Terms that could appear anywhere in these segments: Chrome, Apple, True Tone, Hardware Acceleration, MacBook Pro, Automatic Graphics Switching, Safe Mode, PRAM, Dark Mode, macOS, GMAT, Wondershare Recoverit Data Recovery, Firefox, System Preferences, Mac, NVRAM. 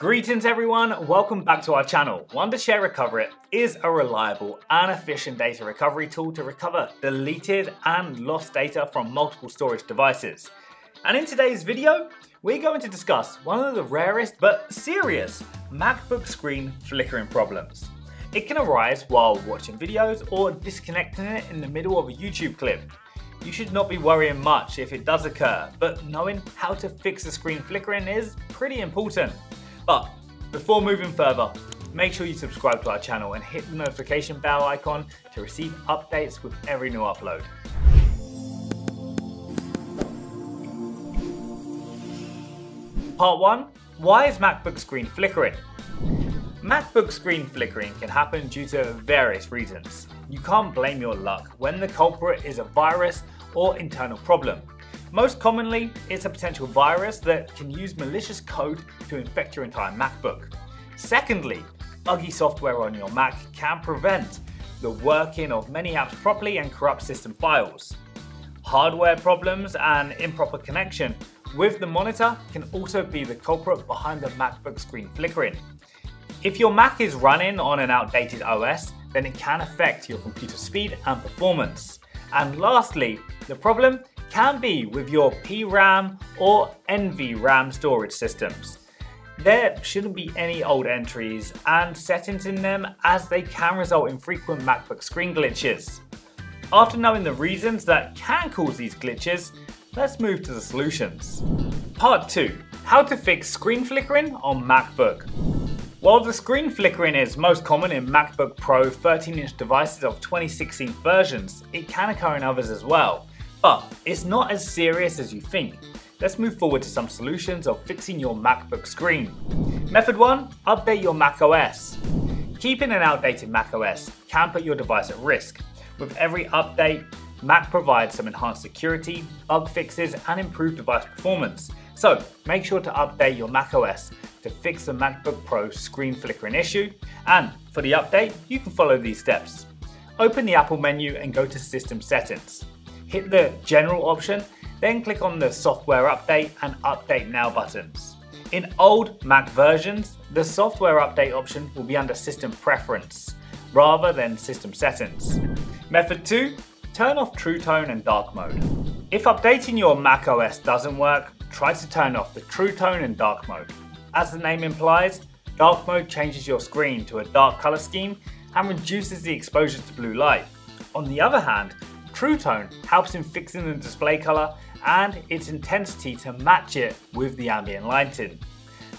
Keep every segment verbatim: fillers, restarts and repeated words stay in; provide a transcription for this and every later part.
Greetings everyone, welcome back to our channel. Wondershare Recoverit is a reliable and efficient data recovery tool to recover deleted and lost data from multiple storage devices. And in today's video, we're going to discuss one of the rarest but serious MacBook screen flickering problems. It can arise while watching videos or disconnecting it in the middle of a YouTube clip. You should not be worrying much if it does occur, but knowing how to fix the screen flickering is pretty important. But before moving further, make sure you subscribe to our channel and hit the notification bell icon to receive updates with every new upload. Part one. Why is MacBook screen flickering? MacBook screen flickering can happen due to various reasons. You can't blame your luck when the culprit is a virus or internal problem. Most commonly, it's a potential virus that can use malicious code to infect your entire MacBook. Secondly, buggy software on your Mac can prevent the working of many apps properly and corrupt system files. Hardware problems and improper connection with the monitor can also be the culprit behind the MacBook screen flickering. If your Mac is running on an outdated O S, then it can affect your computer speed and performance. And lastly, the problem can be with your P RAM or N V RAM storage systems. There shouldn't be any old entries and settings in them, as they can result in frequent MacBook screen glitches. After knowing the reasons that can cause these glitches, let's move to the solutions. Part two. How to fix screen flickering on MacBook. While the screen flickering is most common in MacBook Pro thirteen inch devices of twenty sixteen versions, it can occur in others as well. But it's not as serious as you think. Let's move forward to some solutions of fixing your MacBook screen. Method one, update your macOS. Keeping an outdated macOS can put your device at risk. With every update, Mac provides some enhanced security, bug fixes, and improved device performance. So make sure to update your macOS to fix the MacBook Pro screen flickering issue. And for the update, you can follow these steps. Open the Apple menu and go to System Settings. Hit the General option, then click on the Software Update and Update Now buttons. In old Mac versions, the Software Update option will be under System Preference, rather than System Settings. Method two, turn off True Tone and Dark Mode. If updating your macOS doesn't work, try to turn off the True Tone and Dark Mode. As the name implies, Dark Mode changes your screen to a dark color scheme and reduces the exposure to blue light. On the other hand, True Tone helps in fixing the display color and its intensity to match it with the ambient lighting.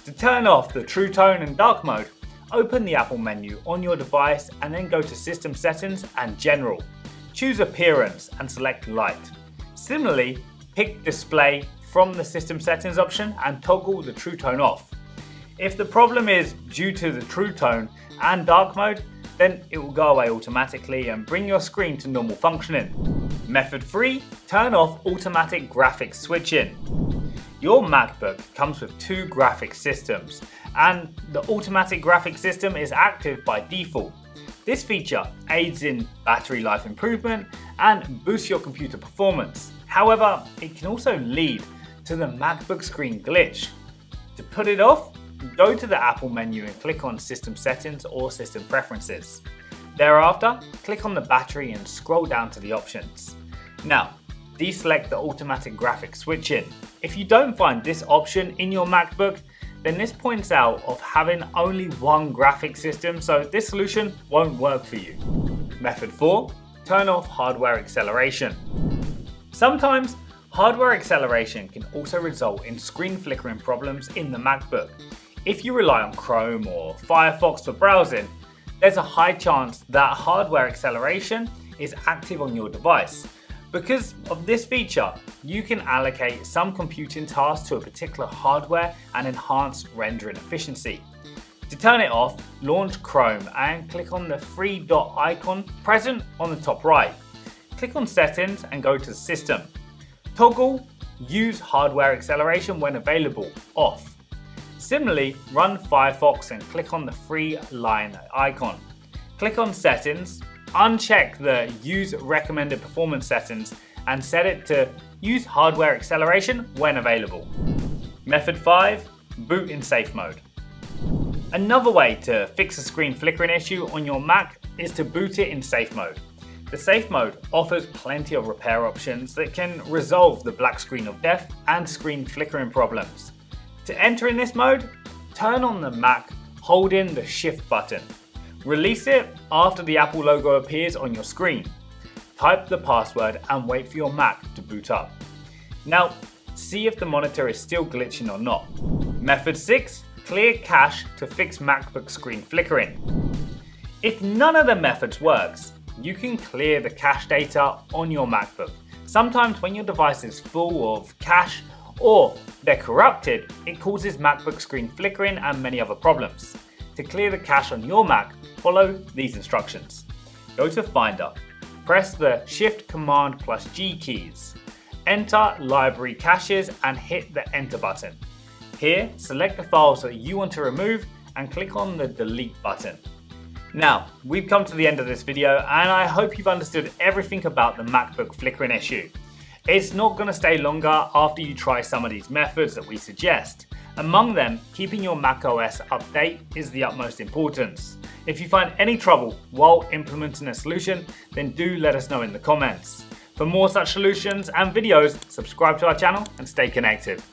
To turn off the True Tone and Dark Mode, open the Apple menu on your device and then go to System Settings and General. Choose Appearance and select Light. Similarly, pick Display from the System Settings option and toggle the True Tone off. If the problem is due to the True Tone and Dark Mode, then it will go away automatically and bring your screen to normal functioning. Method three, turn off Automatic Graphics Switching. Your MacBook comes with two graphic systems, and the automatic graphics system is active by default. This feature aids in battery life improvement and boosts your computer performance. However, it can also lead to the MacBook screen glitch. To put it off, go to the Apple menu and click on System Settings or System Preferences. Thereafter, click on the battery and scroll down to the options. Now, deselect the automatic graphics switching. If you don't find this option in your MacBook, then this points out of having only one graphic system, so this solution won't work for you. Method four, turn off Hardware Acceleration. Sometimes, Hardware Acceleration can also result in screen flickering problems in the MacBook. If you rely on Chrome or Firefox for browsing, there's a high chance that Hardware Acceleration is active on your device. Because of this feature, you can allocate some computing tasks to a particular hardware and enhance rendering efficiency. To turn it off, launch Chrome and click on the three dot icon present on the top right. Click on Settings and go to System. Toggle Use Hardware Acceleration when available off. Similarly, run Firefox and click on the three line icon. Click on Settings, uncheck the Use Recommended Performance Settings and set it to Use Hardware Acceleration when available. Method five, boot in Safe Mode. Another way to fix a screen flickering issue on your Mac is to boot it in Safe Mode. The Safe Mode offers plenty of repair options that can resolve the black screen of death and screen flickering problems. To enter in this mode, turn on the Mac holding the Shift button. Release it after the Apple logo appears on your screen. Type the password and wait for your Mac to boot up. Now, see if the monitor is still glitching or not. Method six, clear cache to fix MacBook screen flickering. If none of the methods works, you can clear the cache data on your MacBook. Sometimes when your device is full of cache or they're corrupted, it causes MacBook screen flickering and many other problems. To clear the cache on your Mac, follow these instructions. Go to Finder, press the Shift Command plus G keys, enter library caches and hit the Enter button. Here, select the files that you want to remove and click on the Delete button. Now, we've come to the end of this video and I hope you've understood everything about the MacBook flickering issue. It's not going to stay longer after you try some of these methods that we suggest. Among them, keeping your macOS update is the utmost importance. If you find any trouble while implementing a solution, then do let us know in the comments. For more such solutions and videos, subscribe to our channel and stay connected.